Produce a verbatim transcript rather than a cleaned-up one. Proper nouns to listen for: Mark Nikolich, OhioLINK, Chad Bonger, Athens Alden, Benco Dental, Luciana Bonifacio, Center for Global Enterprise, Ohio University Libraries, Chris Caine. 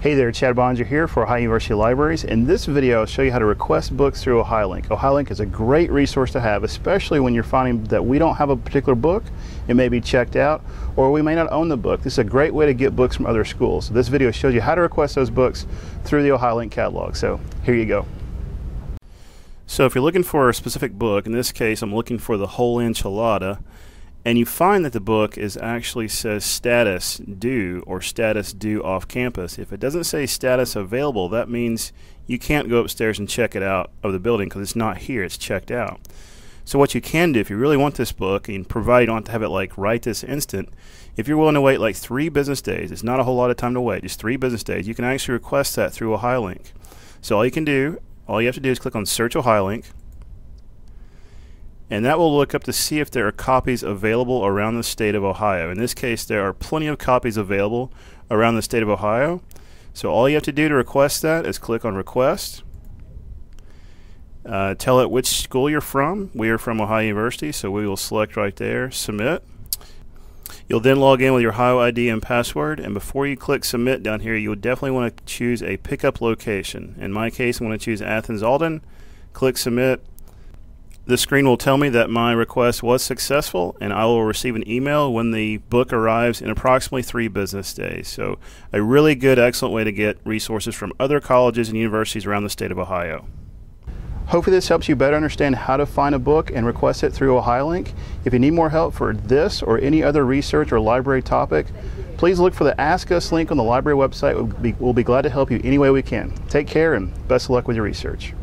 Hey there, Chad Bonger here for Ohio University Libraries. In this video, I'll show you how to request books through OhioLINK. OhioLINK is a great resource to have, especially when you're finding that we don't have a particular book, it may be checked out, or we may not own the book. This is a great way to get books from other schools. So this video shows you how to request those books through the OhioLINK catalog. So here you go. So if you're looking for a specific book, in this case, I'm looking for The Whole Enchilada, and you find that the book is actually says status due or status due off campus. If it doesn't say status available, that means you can't go upstairs and check it out of the building because it's not here, it's checked out. So what you can do if you really want this book, and provided you don't have to have it like right this instant, if you're willing to wait like three business days, it's not a whole lot of time to wait, just three business days, you can actually request that through OhioLINK. So all you can do, all you have to do is click on Search OhioLINK, and that will look up to see if there are copies available around the state of Ohio. In this case, there are plenty of copies available around the state of Ohio. So all you have to do to request that is click on Request. Uh, tell it which school you're from. We are from Ohio University, so we will select right there, Submit. You'll then log in with your Ohio I D and password, and before you click Submit down here, you'll definitely want to choose a pickup location. In my case, I'm going to choose Athens Alden, click Submit. The screen will tell me that my request was successful, and I will receive an email when the book arrives in approximately three business days. So a really good, excellent way to get resources from other colleges and universities around the state of Ohio. Hopefully this helps you better understand how to find a book and request it through OhioLINK. If you need more help for this or any other research or library topic, please look for the Ask Us link on the library website. We'll be, we'll be glad to help you any way we can. Take care and best of luck with your research.